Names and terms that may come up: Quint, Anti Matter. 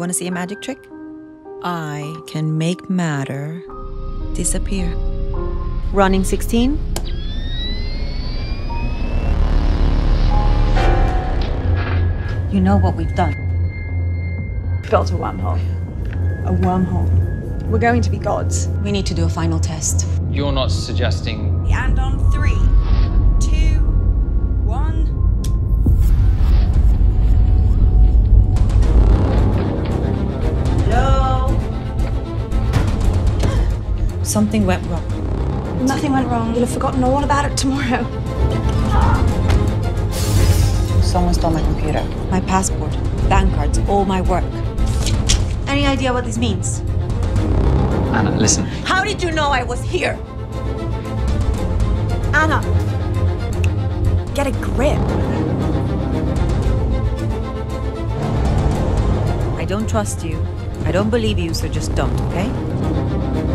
Want to see a magic trick? I can make matter disappear. Running 16. You know what we've done? Built a wormhole. A wormhole. We're going to be gods. We need to do a final test. You're not suggesting... And on 3, 2, 1... Hello? Something went wrong. Nothing went wrong. You'll have forgotten all about it tomorrow. Someone stole my computer, my passport, bank cards, all my work. Any idea what this means? Anna, listen. How did you know I was here? Anna, get a grip. I don't trust you. I don't believe you, so just don't, okay?